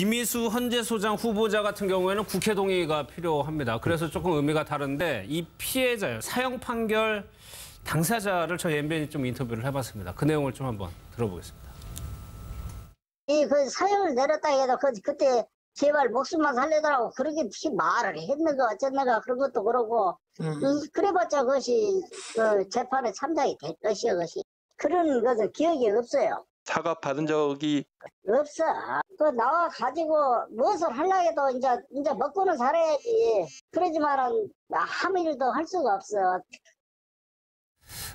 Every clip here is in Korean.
김이수 헌재소장 후보자 같은 경우에는 국회 동의가 필요합니다. 그래서 조금 의미가 다른데 이 피해자예요. 사형 판결 당사자를 저희 MBN이 좀 인터뷰를 해봤습니다. 그 내용을 좀 한번 들어보겠습니다. 이 그 사형을 내렸다 해도 그때 제발 목숨만 살려달라고 그렇게 말을 했는가 어쨌는가 그런 것도 그러고 그래봤자 그것이 그 재판에 참작이 될 것이요 그것이 그런 것은 기억이 없어요. 사과 받은 적이 없어. 그 나와 가지고 무엇을 하려고 해도 이제 먹고는 살아야지. 그러지만은 아무 일도 할 수가 없어.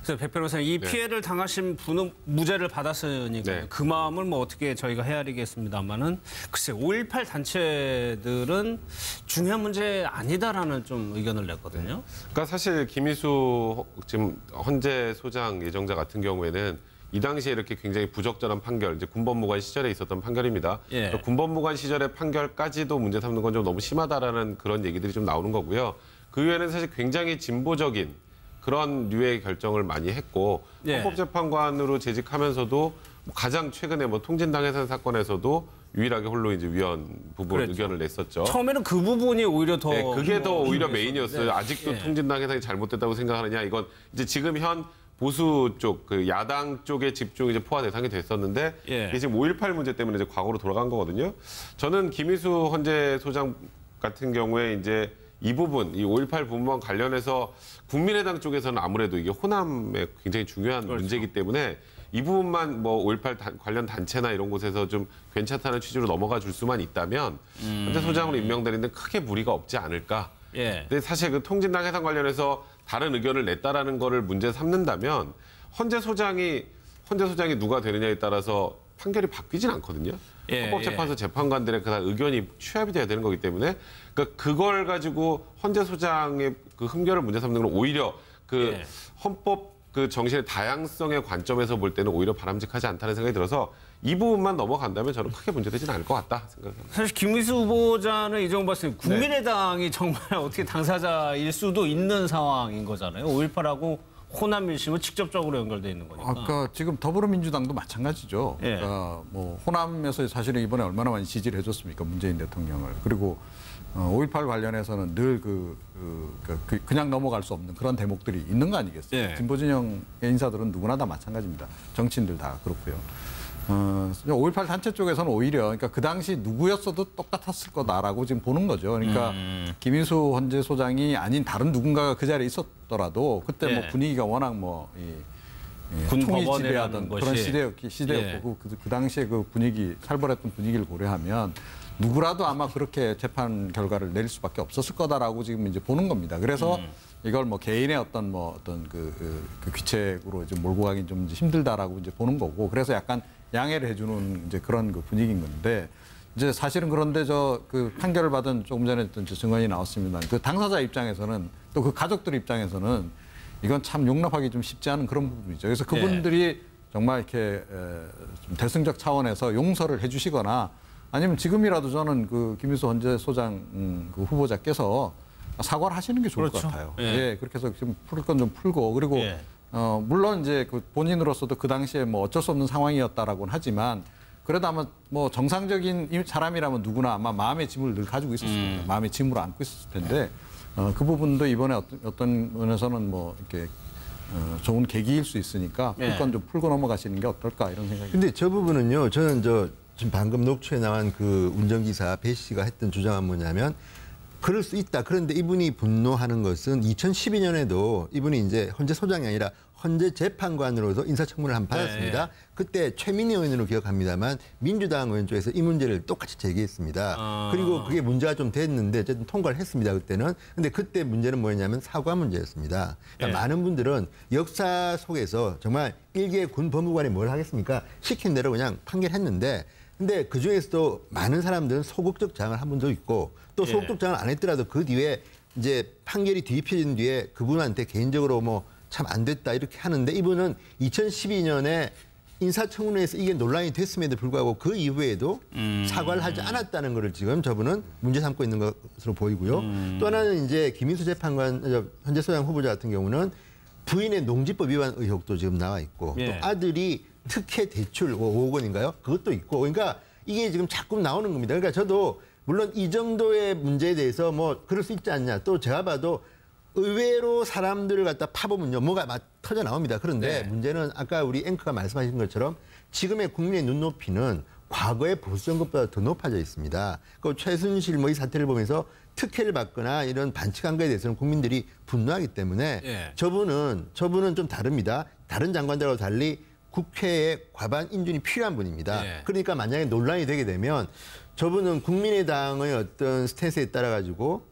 그래서 백 변호사님, 이 피해를 당하신 분은 무죄를 받았으니까 그 마음을 뭐 어떻게 저희가 헤아리겠습니다만은 글쎄 5.18 단체들은 중요한 문제 아니다라는 좀 의견을 냈거든요. 그러니까 사실 김이수 지금 헌재 소장 예정자 같은 경우에는 이 당시에 이렇게 굉장히 부적절한 판결, 이제 군법무관 시절에 있었던 판결입니다. 군법무관 시절의 판결까지도 문제 삼는 건 좀 너무 심하다라는 그런 얘기들이 좀 나오는 거고요. 그 외에는 사실 굉장히 진보적인 그런 류의 결정을 많이 했고 헌법재판관으로 재직하면서도 가장 최근에 뭐 통진당 해산 사건에서도 유일하게 홀로 이제 위헌 부분 의견을 냈었죠. 처음에는 그 부분이 오히려 더 그게 더 오히려 메인이었어요. 아직도 통진당 해산이 잘못됐다고 생각하느냐 이건 이제 지금 현 보수 쪽, 그 야당 쪽의 집중이 이제 포화 대상이 됐었는데 이게 지금 5.18 문제 때문에 이제 과거로 돌아간 거거든요. 저는 김이수 헌재 소장 같은 경우에 이제 이 부분, 이 5.18 부분과 관련해서 국민의당 쪽에서는 아무래도 이게 호남에 굉장히 중요한 문제이기 때문에 이 부분만 뭐 5.18 관련 단체나 이런 곳에서 좀 괜찮다는 취지로 넘어가 줄 수만 있다면 헌재 소장으로 임명되는데 크게 무리가 없지 않을까. 근데 사실 그 통진당 해산 관련해서 다른 의견을 냈다라는 거를 문제 삼는다면 헌재 소장이 누가 되느냐에 따라서 판결이 바뀌진 않거든요. 헌법재판소 재판관들의 그 의견이 취합이 돼야 되는 거기 때문에 그러니까 그걸 가지고 헌재 소장의 그 흠결을 문제 삼는 건 오히려 그 헌법 그 정신의 다양성의 관점에서 볼 때는 오히려 바람직하지 않다는 생각이 들어서 이 부분만 넘어간다면 저는 크게 문제되지는 않을 것 같다 생각합니다. 사실 김이수 후보자는 이정훈 박사님 국민의당이 정말 어떻게 당사자일 수도 있는 상황인 거잖아요. 5.18하고 호남 민심은 직접적으로 연결돼 있는 거니까. 아까 지금 더불어민주당도 마찬가지죠. 그러니까 뭐 호남에서 사실은 이번에 얼마나 많이 지지를 해줬습니까 문재인 대통령을. 그리고 5.18 관련해서는 늘 그냥 넘어갈 수 없는 그런 대목들이 있는 거 아니겠어요? 진보 진영의 인사들은 누구나 다 마찬가지입니다. 정치인들 다 그렇고요. 5.18 단체 쪽에서는 오히려 그러니까 그 당시 누구였어도 똑같았을 거다라고 지금 보는 거죠. 그러니까 김이수 헌재 소장이 아닌 다른 누군가가 그 자리에 있었더라도 그때 뭐 분위기가 워낙 뭐 총이 지배하던 그런 시대였고 그 당시에 그 분위기 살벌했던 분위기를 고려하면 누구라도 아마 그렇게 재판 결과를 내릴 수밖에 없었을 거다라고 지금 이제 보는 겁니다. 그래서 이걸 뭐 개인의 어떤 그 귀책으로 이제 몰고 가긴 좀 힘들다라고 이제 보는 거고 그래서 약간 양해를 해주는 이제 그런 그 분위기인 건데 이제 사실은 그런데 저 그 판결을 받은 조금 전에 어떤 증언이 나왔습니다. 그 당사자 입장에서는 또 그 가족들 입장에서는 이건 참 용납하기 좀 쉽지 않은 그런 부분이죠. 그래서 그분들이 정말 이렇게 좀 대승적 차원에서 용서를 해주시거나 아니면 지금이라도 저는 그 김이수 헌재 소장 그 후보자께서 사과를 하시는 게 좋을 것 같아요. 그렇게 해서 지금 풀 건 좀 풀고 그리고 물론 이제 그 본인으로서도 그 당시에 뭐 어쩔 수 없는 상황이었다라고는 하지만 그래도 아마 뭐 정상적인 사람이라면 누구나 아마 마음의 짐을 늘 가지고 있었습니다. 마음의 짐으로 안고 있었을 텐데 그 부분도 이번에 어떤 면에서는 뭐 이렇게 좋은 계기일 수 있으니까 풀 건 좀 풀고 넘어가시는 게 어떨까 이런 생각이. 근데 저 부분은요, 저는 지금 방금 녹취에 나온 그 운전기사 배 씨가 했던 주장은 뭐냐면 그럴 수 있다. 그런데 이분이 분노하는 것은 2012년에도 이분이 이제 헌재 소장이 아니라 헌재 재판관으로서 인사청문을 한번 받았습니다. 그때 최민희 의원으로 기억합니다만 민주당 의원 쪽에서 이 문제를 똑같이 제기했습니다. 그리고 그게 문제가 좀 됐는데 어쨌든 통과를 했습니다. 그때는. 근데 그때 문제는 뭐였냐면 사과 문제였습니다. 그러니까 많은 분들은 역사 속에서 정말 일개 군 법무관이 뭘 하겠습니까? 시킨 대로 그냥 판결했는데 근데 그중에서도 많은 사람들은 소극적 장을 한 분도 있고 또 소극적 장을 안 했더라도 그 뒤에 이제 판결이 뒤집혀진 뒤에 그분한테 개인적으로 뭐 참 안 됐다 이렇게 하는데 이분은 2012년에 인사청문회에서 이게 논란이 됐음에도 불구하고 그 이후에도 사과를 하지 않았다는 것을 지금 저분은 문제 삼고 있는 것으로 보이고요. 또 하나는 이제 김이수 재판관 현재 소장 후보자 같은 경우는 부인의 농지법 위반 의혹도 지금 나와 있고 또 아들이 특혜 대출 5억 원인가요? 그것도 있고 그러니까 이게 지금 자꾸 나오는 겁니다. 그러니까 저도 물론 이 정도의 문제에 대해서 뭐 그럴 수 있지 않냐. 또 제가 봐도 의외로 사람들을 갖다 파보면요. 뭐가 막 터져 나옵니다. 그런데 네. 문제는 아까 우리 앵커가 말씀하신 것처럼 지금의 국민의 눈높이는 과거의 보수 정권보다 더 높아져 있습니다. 그 최순실 뭐 이 사태를 보면서 특혜를 받거나 이런 반칙한 거에 대해서는 국민들이 분노하기 때문에 예. 저분은 좀 다릅니다. 다른 장관들하고 달리 국회에 과반 인준이 필요한 분입니다. 예. 그러니까 만약에 논란이 되게 되면 저분은 국민의당의 어떤 스탠스에 따라 가지고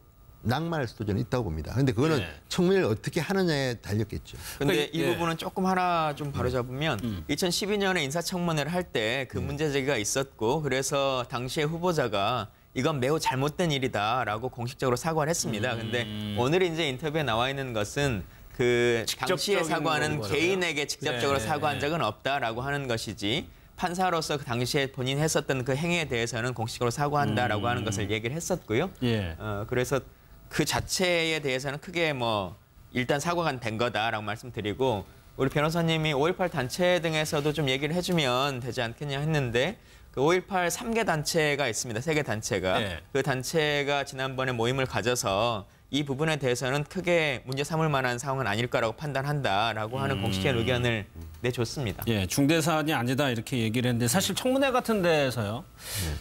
낙마할 수도 저는 있다고 봅니다. 그런데 그거는 네. 청문회를 어떻게 하느냐에 달렸겠죠. 그런데 이 부분은 조금 하나 좀 바로잡으면 2012년에 인사청문회를 할 때 그 문제 제기가 있었고 그래서 당시의 후보자가 이건 매우 잘못된 일이다라고 공식적으로 사과를 했습니다. 그런데 오늘 이제 인터뷰에 나와 있는 것은 그 당시의 사과는 개인에게 직접적으로 네. 사과한 적은 없다라고 하는 것이지 판사로서 그 당시에 본인 했었던 그 행위에 대해서는 공식적으로 사과한다라고 하는 것을 얘기를 했었고요. 예. 그래서 그 자체에 대해서는 크게 뭐 일단 사과가 된 거다라고 말씀드리고 우리 변호사님이 5.18 단체 등에서도 좀 얘기를 해주면 되지 않겠냐 했는데 그 5.18 3개 단체가 있습니다. 3개 단체가. 네. 그 단체가 지난번에 모임을 가져서 이 부분에 대해서는 크게 문제 삼을 만한 상황은 아닐 거라고 판단한다라고 하는 공식적인 의견을 내줬습니다. 예, 중대 사안이 아니다 이렇게 얘기를 했는데 사실 청문회 같은 데에서요.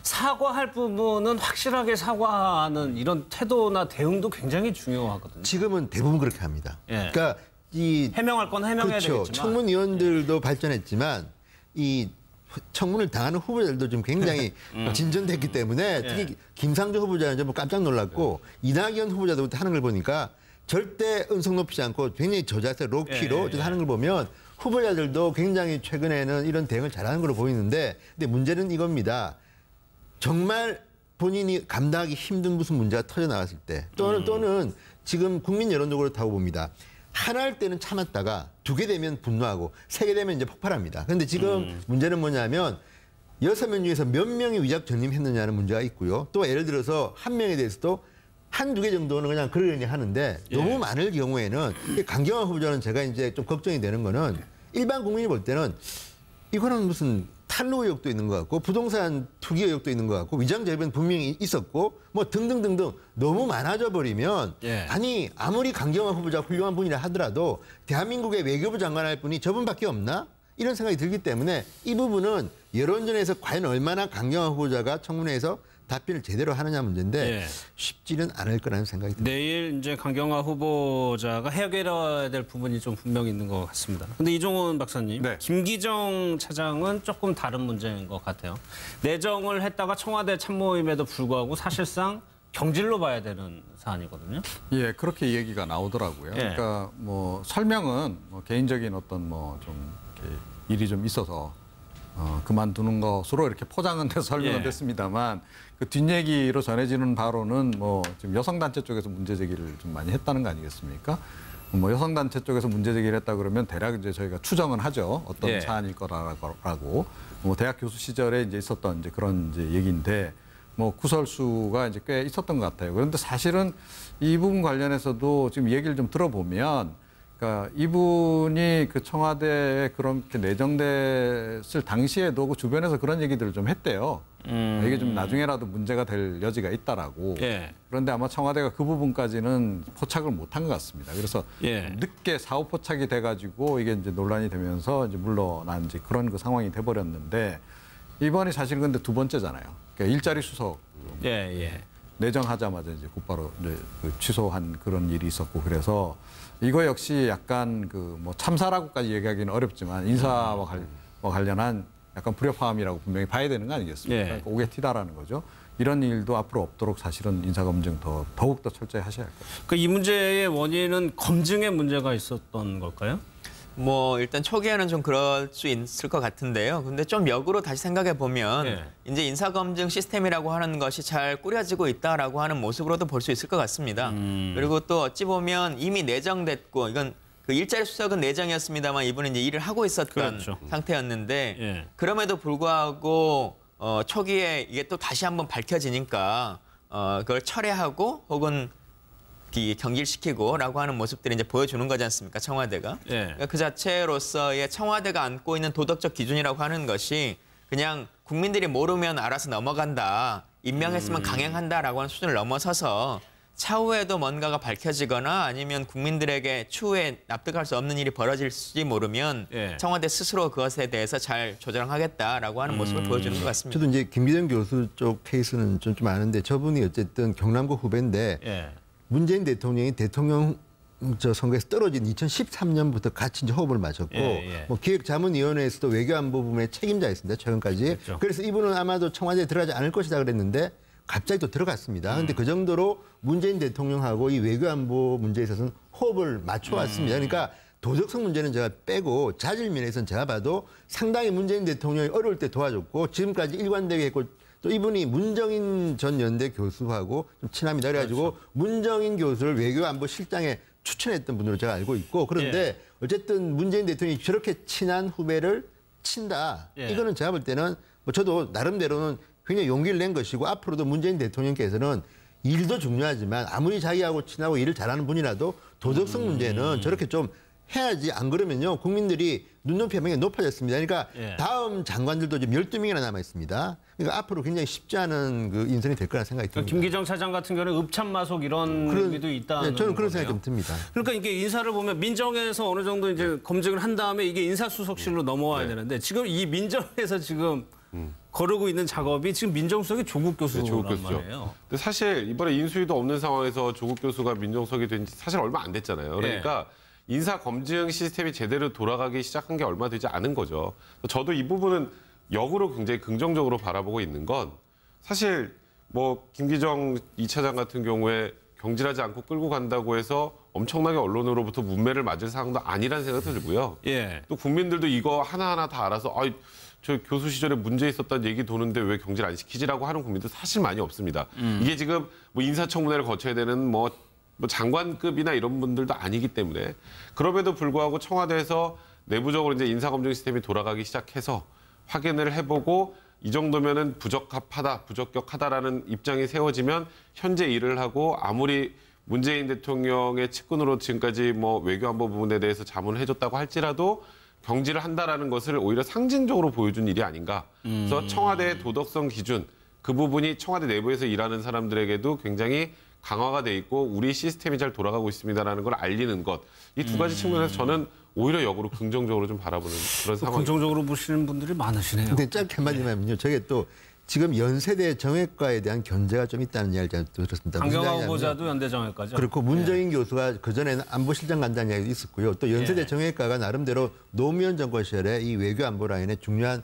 사과할 부분은 확실하게 사과하는 이런 태도나 대응도 굉장히 중요하거든요. 지금은 대부분 그렇게 합니다. 예. 그러니까 이 해명할 건 해명해야 그렇죠. 되겠지만 청문위원들도 예. 발전했지만 이 청문을 당하는 후보자들도 좀 굉장히 진전됐기 때문에 특히 예. 김상조 후보자는 좀 깜짝 놀랐고 예. 이낙연 후보자도 하는 걸 보니까 절대 음성 높이지 않고 굉장히 저자세 로키로 예. 하는 걸 보면 후보자들도 굉장히 최근에는 이런 대응을 잘하는 걸로 보이는데 근데 문제는 이겁니다. 정말 본인이 감당하기 힘든 무슨 문제가 터져 나왔을 때 또는 지금 국민 여론적으로 타고 봅니다. 하나 할 때는 참았다가 두 개 되면 분노하고 세 개 되면 이제 폭발합니다. 그런데 지금 문제는 뭐냐면 6명 중에서 몇 명이 위작 전임했느냐는 문제가 있고요. 또 예를 들어서 한 명에 대해서도 한두 개 정도는 그냥 그러려니 하는데 예. 너무 많을 경우에는 강경화 후보자는 제가 이제 좀 걱정이 되는 거는 일반 국민이 볼 때는 이거는 무슨 탈루 의혹도 있는 것 같고 부동산 투기 의혹도 있는 것 같고 위장절변 분명히 있었고 뭐 등등등등 너무 많아져 버리면 예. 아니 아무리 강경화 후보자 훌륭한 분이라 하더라도 대한민국의 외교부 장관 할 분이 저분밖에 없나? 이런 생각이 들기 때문에 이 부분은 여론전에서 과연 얼마나 강경화 후보자가 청문회에서 답변을 제대로 하느냐 문제인데 예. 쉽지는 않을 거라는 생각이 듭니다. 내일 이제 강경화 후보자가 해결해야 될 부분이 좀 분명히 있는 것 같습니다. 그런데 이종훈 박사님, 네. 김기정 차장은 조금 다른 문제인 것 같아요. 내정을 했다가 청와대 참모임에도 불구하고 사실상 경질로 봐야 되는 사안이거든요. 예, 그렇게 얘기가 나오더라고요. 예. 그러니까 뭐 설명은 뭐 개인적인 어떤 뭐 좀 일이 좀 있어서. 그만두는 것으로 이렇게 포장은 돼서 설명은 예. 됐습니다만 그 뒷얘기로 전해지는 바로는 뭐 지금 여성단체 쪽에서 문제제기를 좀 많이 했다는 거 아니겠습니까? 뭐 여성단체 쪽에서 문제제기를 했다 그러면 대략 이제 저희가 추정은 하죠. 어떤 예. 사안일 거라고. 뭐 대학 교수 시절에 이제 있었던 이제 그런 이제 얘기인데 뭐 구설수가 이제 꽤 있었던 것 같아요. 그런데 사실은 이 부분 관련해서도 지금 얘기를 좀 들어보면 그러니까 이분이 그 청와대에 그렇게 내정됐을 당시에도 그 주변에서 그런 얘기들을 좀 했대요. 이게 좀 나중에라도 문제가 될 여지가 있다라고. 예. 그런데 아마 청와대가 그 부분까지는 포착을 못한 것 같습니다. 그래서 예. 늦게 사후 포착이 돼가지고 이게 이제 논란이 되면서 이제 물러난 이제 그런 그 상황이 돼버렸는데 이번이 사실 근데 두 번째잖아요. 그러니까 일자리 수석. 예, 예. 내정하자마자 이제 곧바로 이제 취소한 그런 일이 있었고 그래서 이거 역시 약간 그 뭐 참사라고까지 얘기하기는 어렵지만 인사와 관련한 약간 불협화음이라고 분명히 봐야 되는 거 아니겠습니까? 예. 그러니까 오게 티다라는 거죠. 이런 일도 앞으로 없도록 사실은 인사 검증 더욱더 철저히 하셔야 할 거예요. 그 이 문제의 원인은 검증의 문제가 있었던 걸까요? 뭐 일단 초기에는 좀 그럴 수 있을 것 같은데요. 근데 좀 역으로 다시 생각해 보면 네. 이제 인사검증 시스템이라고 하는 것이 잘 꾸려지고 있다라고 하는 모습으로도 볼 수 있을 것 같습니다. 그리고 또 어찌 보면 이미 내정됐고 이건 그 일자리 수석은 내정이었습니다만 이분은 이제 일을 하고 있었던 그렇죠. 상태였는데 예. 그럼에도 불구하고 초기에 이게 또 다시 한번 밝혀지니까 그걸 철회하고 혹은 경질시키고라고 하는 모습들이 이제 보여주는 거지 않습니까? 청와대가. 예. 그 자체로서의 청와대가 안고 있는 도덕적 기준이라고 하는 것이 그냥 국민들이 모르면 알아서 넘어간다, 임명했으면 강행한다라고 하는 수준을 넘어서서 차후에도 뭔가가 밝혀지거나 아니면 국민들에게 추후에 납득할 수 없는 일이 벌어질지 모르면 예. 청와대 스스로 그것에 대해서 잘 조정하겠다라고 하는 모습을 보여주는 것 같습니다. 저도 이제 김기정 교수 쪽 케이스는 좀 아는데 저분이 어쨌든 경남고 후배인데 예. 문재인 대통령이 대통령 선거에서 떨어진 2013년부터 같이 이제 호흡을 맞췄고 예, 예. 뭐 기획자문위원회에서도 외교안보 부문의 책임자였습니다. 최근까지. 그렇죠. 그래서 이분은 아마도 청와대에 들어가지 않을 것이다 그랬는데 갑자기 또 들어갔습니다. 그런데 그 정도로 문재인 대통령하고 이 외교안보 문제에 있어서는 호흡을 맞춰왔습니다. 그러니까 도덕성 문제는 제가 빼고 자질 면에서는 제가 봐도 상당히 문재인 대통령이 어려울 때 도와줬고 지금까지 일관되게 했고 또 이분이 문정인 전 연대 교수하고 좀 친합니다. 그래가지고 그렇죠. 문정인 교수를 외교안보 실장에 추천했던 분으로 제가 알고 있고 그런데 예. 어쨌든 문재인 대통령이 저렇게 친한 후배를 친다. 예. 이거는 제가 볼 때는 뭐 저도 나름대로는 굉장히 용기를 낸 것이고 앞으로도 문재인 대통령께서는 일도 중요하지만 아무리 자기하고 친하고 일을 잘하는 분이라도 도덕성 문제는 저렇게 좀 해야지 안 그러면요. 국민들이 눈높이 한명이 높아졌습니다. 그러니까 예. 다음 장관들도 지금 12명이나 남아있습니다. 그러니까 앞으로 굉장히 쉽지 않은 그 인선이 될 거라 생각이 듭니다. 김기정 차장 같은 경우는 읍참마속 이런 의미도 있다는 네, 저는 그런 거네요. 생각이 좀 듭니다. 그러니까 이게 인사를 보면 민정에서 어느 정도 이제 검증을 한 다음에 이게 인사수석실로 넘어와야 네. 되는데 지금 이 민정에서 지금 거르고 있는 작업이 지금 민정수석이 조국 교수란 네, 조국 교수죠. 말이에요. 근데 사실 이번에 인수위도 없는 상황에서 조국 교수가 민정수석이 된 지 사실 얼마 안 됐잖아요. 그러니까 네. 인사 검증 시스템이 제대로 돌아가기 시작한 게 얼마 되지 않은 거죠. 저도 이 부분은 역으로 굉장히 긍정적으로 바라보고 있는 건 사실 뭐 김기정 2차장 같은 경우에 경질하지 않고 끌고 간다고 해서 엄청나게 언론으로부터 문매를 맞을 상황도 아니라는 생각도 들고요. 예. 또 국민들도 이거 하나하나 다 알아서 아이, 저 교수 시절에 문제 있었다는 얘기 도는데 왜 경질 안 시키지라고 하는 국민도 사실 많이 없습니다. 이게 지금 뭐 인사청문회를 거쳐야 되는 뭐 장관급이나 이런 분들도 아니기 때문에 그럼에도 불구하고 청와대에서 내부적으로 이제 인사검증 시스템이 돌아가기 시작해서 확인을 해보고 이 정도면은 부적합하다, 부적격하다라는 입장이 세워지면 현재 일을 하고 아무리 문재인 대통령의 측근으로 지금까지 뭐 외교안보 부분에 대해서 자문을 해줬다고 할지라도 경질을 한다라는 것을 오히려 상징적으로 보여준 일이 아닌가. 그래서 청와대의 도덕성 기준 그 부분이 청와대 내부에서 일하는 사람들에게도 굉장히 강화가 돼 있고 우리 시스템이 잘 돌아가고 있습니다라는 걸 알리는 것. 이 두 가지 측면에서 저는 오히려 역으로 긍정적으로 좀 바라보는 그런 상황. 긍정적으로 보시는 분들이 많으시네요. 근데 짧게 한마디만요. 저게 또 지금 연세대 정외과에 대한 견제가 좀 있다는 이야기를 들었습니다. 강경화 후보자도 연대 정외과죠. 그렇고 문정인 네. 교수가 그전에는 안보실장 간다는 이야기도 있었고요. 또 연세대 네. 정외과가 나름대로 노무현 정권 시절에 이 외교 안보 라인에 중요한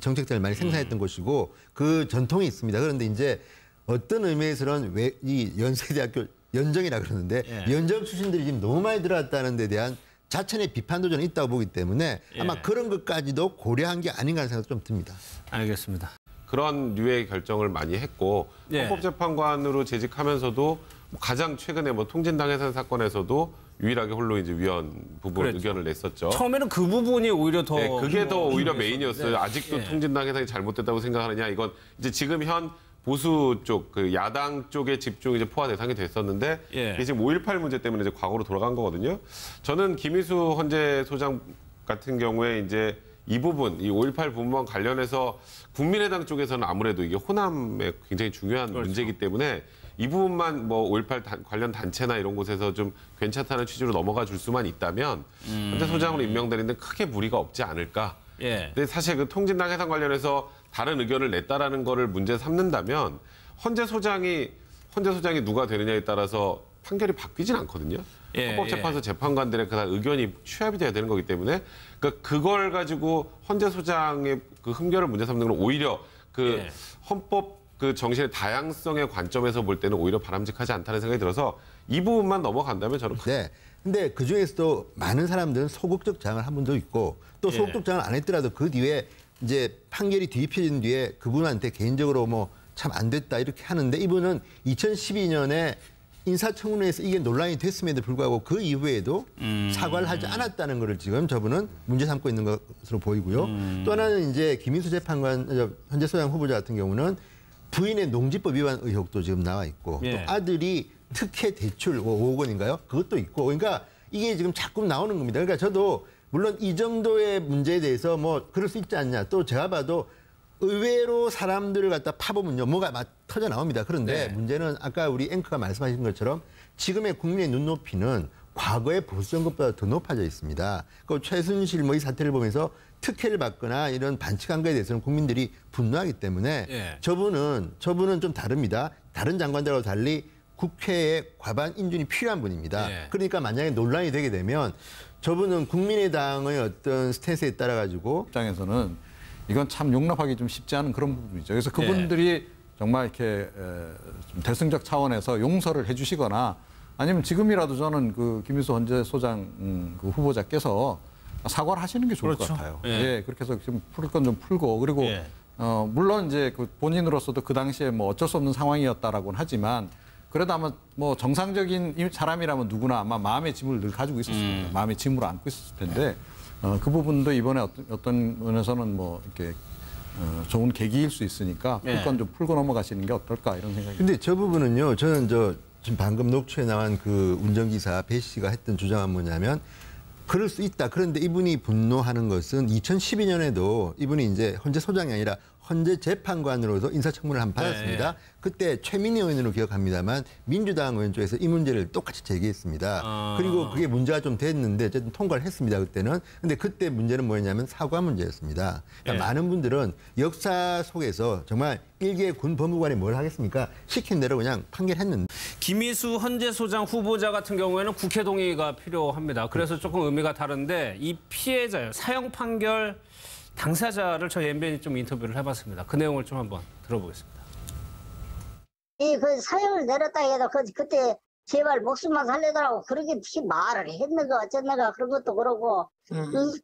정책들을 많이 생산했던 곳이고 그 전통이 있습니다. 그런데 이제 어떤 의미에서는 왜 이 연세대학교 연정이라 그러는데 예. 연정 출신들이 지금 너무 많이 들어왔다는 데 대한 자천의 비판도 저는 있다고 보기 때문에 예. 아마 그런 것까지도 고려한 게 아닌가 하는 생각도 좀 듭니다. 알겠습니다. 그런 류의 결정을 많이 했고 예. 헌법재판관으로 재직하면서도 가장 최근에 뭐 통진당 해산 사건에서도 유일하게 홀로 이제 위원 부분 그랬죠. 의견을 냈었죠. 처음에는 그 부분이 오히려 더 네, 그게 더 오히려 메인이었어요. 아직도 예. 통진당 해산이 잘못됐다고 생각하느냐 이건 이제 지금 현 보수 쪽, 그 야당 쪽의 집중이 이제 포화 대상이 됐었는데 예. 이게 지금 5.18 문제 때문에 이제 과거로 돌아간 거거든요. 저는 김이수 헌재 소장 같은 경우에 이제 이 부분, 이 5.18 부분과 관련해서 국민의당 쪽에서는 아무래도 이게 호남에 굉장히 중요한 그렇죠. 문제이기 때문에 이 부분만 뭐 5.18 관련 단체나 이런 곳에서 좀 괜찮다는 취지로 넘어가 줄 수만 있다면 헌재 소장으로 임명되는데 크게 무리가 없지 않을까. 예. 근데 사실 그 통진당 해산 관련해서 다른 의견을 냈다라는 거를 문제 삼는다면 헌재 소장이 누가 되느냐에 따라서 판결이 바뀌진 않거든요. 예, 헌법재판소 예. 재판관들의 그 의견이 취합이 돼야 되는 거기 때문에 그러니까 그걸 가지고 헌재 소장의 그 흠결을 문제 삼는 건 오히려 그 예. 헌법 그 정신의 다양성의 관점에서 볼 때는 오히려 바람직하지 않다는 생각이 들어서 이 부분만 넘어간다면 저는 네. 근데 그 중에서도 많은 사람들은 소극적 장을 한 분도 있고 또 소극적 장을 안 했더라도 그 뒤에 이제 판결이 뒤집혀진 뒤에 그분한테 개인적으로 뭐 참 안 됐다 이렇게 하는데 이분은 2012년에 인사청문회에서 이게 논란이 됐음에도 불구하고 그 이후에도 사과를 하지 않았다는 거를 지금 저분은 문제 삼고 있는 것으로 보이고요. 또 하나는 이제 김이수 재판관 현재 소장 후보자 같은 경우는 부인의 농지법 위반 의혹도 지금 나와 있고 예. 또 아들이 특혜 대출 5억 원인가요? 그것도 있고 그러니까 이게 지금 자꾸 나오는 겁니다. 그러니까 저도 물론 이 정도의 문제에 대해서 뭐 그럴 수 있지 않냐. 또 제가 봐도 의외로 사람들을 갖다 파보면요, 뭐가 막 터져 나옵니다. 그런데 문제는 아까 우리 앵커가 말씀하신 것처럼 지금의 국민의 눈높이는 과거의 보수 정권보다 더 높아져 있습니다. 그 최순실 뭐 이 사태를 보면서 특혜를 받거나 이런 반칙한 거에 대해서는 국민들이 분노하기 때문에 저분은 좀 다릅니다. 다른 장관들하고 달리 국회에 과반 인준이 필요한 분입니다. 그러니까 만약에 논란이 되게 되면 저분은 국민의당의 어떤 스탠스에 따라 가지고 입장에서는 이건 참 용납하기 좀 쉽지 않은 그런 부분이죠. 그래서 그분들이 정말 이렇게 좀 대승적 차원에서 용서를 해주시거나 아니면 지금이라도 저는 그 김이수 헌재 소장 그 후보자께서 사과를 하시는 게 좋을 것 같아요. 그렇게 해서 지금 풀 건 좀 풀고 그리고 물론 이제 그 본인으로서도 그 당시에 뭐 어쩔 수 없는 상황이었다라고는 하지만 그래도 아마 뭐 정상적인 사람이라면 누구나 아마 마음의 짐을 늘 가지고 있었습니다. 마음의 짐으로 안고 있었을 텐데 그 부분도 이번에 어떤 면에서는 뭐 이렇게 좋은 계기일 수 있으니까 그 건 좀 풀고 넘어가시는 게 어떨까 이런 생각이. 근데 저 부분은요, 저는 지금 방금 녹취에 나온 그 운전기사 배 씨가 했던 주장은 뭐냐면 그럴 수 있다. 그런데 이분이 분노하는 것은 2012년에도 이분이 이제 헌재 소장이 아니라 헌재 재판관으로서 인사청문을 한 번 받았습니다. 그때 최민희 의원으로 기억합니다만 민주당 의원 쪽에서 이 문제를 똑같이 제기했습니다. 그리고 그게 문제가 좀 됐는데 어쨌든 통과를 했습니다. 그때는. 근데 그때 문제는 뭐였냐면 사과 문제였습니다. 그러니까 많은 분들은 역사 속에서 정말 일개 군 법무관이 뭘 하겠습니까? 시킨 대로 그냥 판결했는데. 김이수 헌재 소장 후보자 같은 경우에는 국회 동의가 필요합니다. 그래서 조금 의미가 다른데 이 피해자예요. 사형 판결 당사자를 저희 MBN이 좀 인터뷰를 해봤습니다. 그 내용을 좀 한번 들어보겠습니다. 이 그 사형을 내렸다 해도 그때 제발 목숨만 살려달라고 그렇게 말을 했는가 어쨌는가 그런 것도 그러고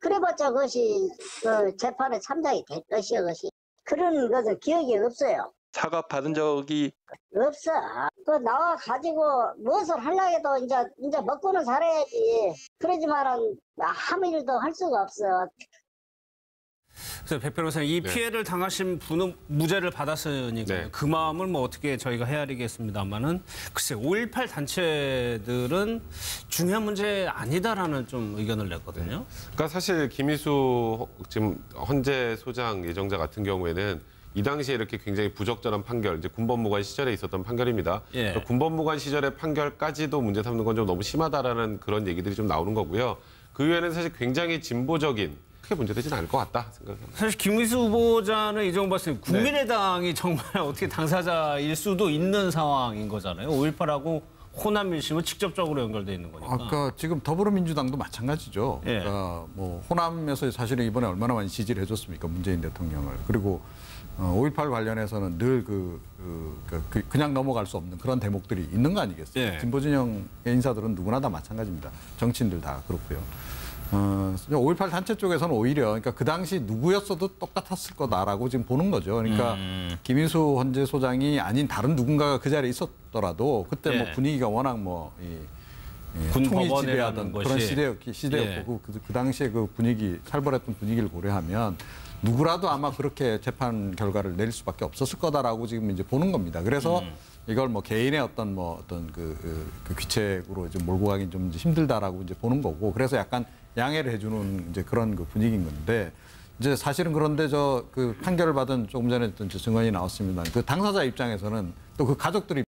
그래봤자 그것이 그 재판에 참작이 될 것이요 그것이 그런 것은 기억이 없어요. 사과 받은 적이 없어. 그 나와 가지고 무엇을 하려고 해도 이제 먹고는 살아야지. 그러지만은 아무 일도 할 수가 없어. 그래서 백 변호사님, 이 피해를 당하신 분은 무죄를 받았으니까 그 마음을 뭐 어떻게 저희가 헤아리겠습니다만은 글쎄 5.18 단체들은 중요한 문제 아니다라는 좀 의견을 냈거든요. 그러니까 사실 김이수 지금 헌재 소장 예정자 같은 경우에는 이 당시에 이렇게 굉장히 부적절한 판결, 이제 군법무관 시절에 있었던 판결입니다. 군법무관 시절의 판결까지도 문제 삼는 건 좀 너무 심하다라는 그런 얘기들이 좀 나오는 거고요. 그 외에는 사실 굉장히 진보적인. 크게 문제되지는 않을 것 같다 생각합니다. 사실 김이수 후보자는 이종훈 박사님 국민의당이 정말 어떻게 당사자일 수도 있는 상황인 거잖아요. 5.18하고 호남 민심은 직접적으로 연결돼 있는 거니까. 아까 지금 더불어민주당도 마찬가지죠. 그러니까 뭐 호남에서 사실은 이번에 얼마나 많이 지지를 해줬습니까 문재인 대통령을. 그리고 5.18 관련해서는 늘 그냥 넘어갈 수 없는 그런 대목들이 있는 거 아니겠어요. 진보 진영의 인사들은 누구나 다 마찬가지입니다. 정치인들 다 그렇고요. 5.18 단체 쪽에서는 오히려 그러니까 그 당시 누구였어도 똑같았을 거다라고 지금 보는 거죠. 그러니까 김이수 헌재 소장이 아닌 다른 누군가가 그 자리에 있었더라도 그때 뭐 분위기가 워낙 뭐 총이 지배하던 그런 시대였고 그 당시에 그 분위기 살벌했던 분위기를 고려하면 누구라도 아마 그렇게 재판 결과를 내릴 수밖에 없었을 거다라고 지금 이제 보는 겁니다. 그래서 이걸 뭐 개인의 어떤 뭐 어떤 그 귀책으로 좀 몰고 가긴 좀 힘들다라고 이제 보는 거고 그래서 약간 양해를 해주는 이제 그런 그 분위기인 건데 이제 사실은 그런데 저 그 판결을 받은 조금 전에 어떤 증언이 나왔습니다. 그 당사자 입장에서는 또 그 가족들이